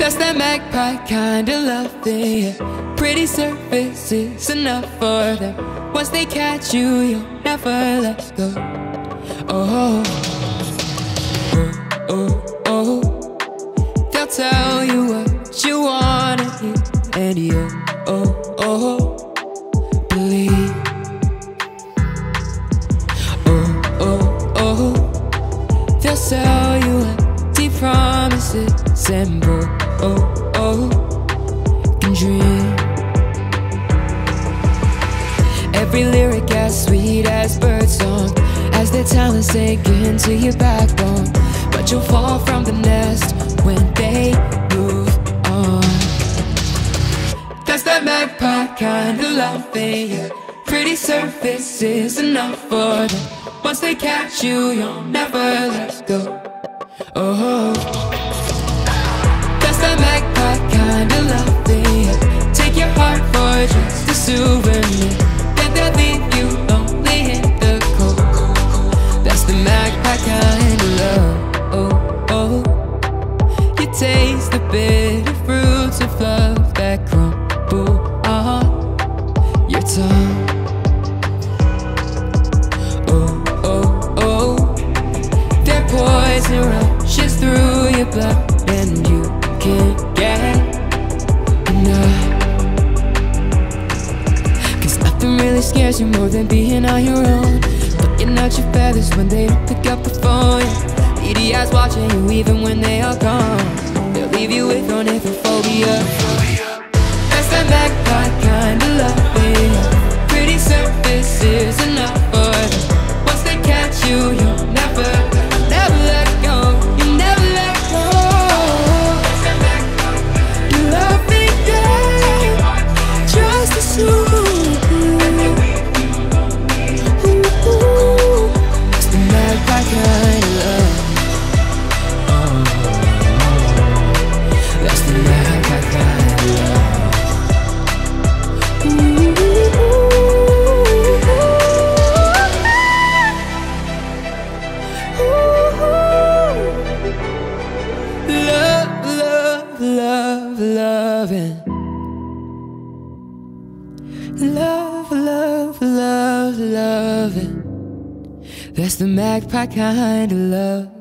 That's that magpie kind of loving, yeah. Pretty surface is enough for them. Once they catch you, you'll never let go. Oh, oh, oh, oh. They'll tell you what you wanna hear, and you, oh, oh, believe. Oh, oh, oh. They'll sell you empty promises and broke. Oh, oh, can dream. Every lyric as sweet as bird song, as their talent sink into your backbone. But you'll fall from the nest when they move on. That's that magpie kind of loving, yeah. Pretty surface is enough for them. Once they catch you, you'll never let go. Oh, kinda lovely, yeah. Take your heart for just a souvenir, then they'll leave you lonely in the cold. That's the magpie kind of love. Oh, oh, you taste the bitter fruits of love that crumble on your tongue. Oh, oh, oh, their poison rushes through your blood and you can't. Scares you more than being on your own. Looking at your feathers when they don't pick up the phone. Beady eyes watching you even when they are gone. They'll leave you with ornithophobia. That's that magpie kind of loving. Pretty surface is enough for them. Once they catch you, you'll never, never let go. You'll never let go. That's that magpie. You love me, yeah. Just as soon. Love, love, love, loving. That's the magpie kind of love.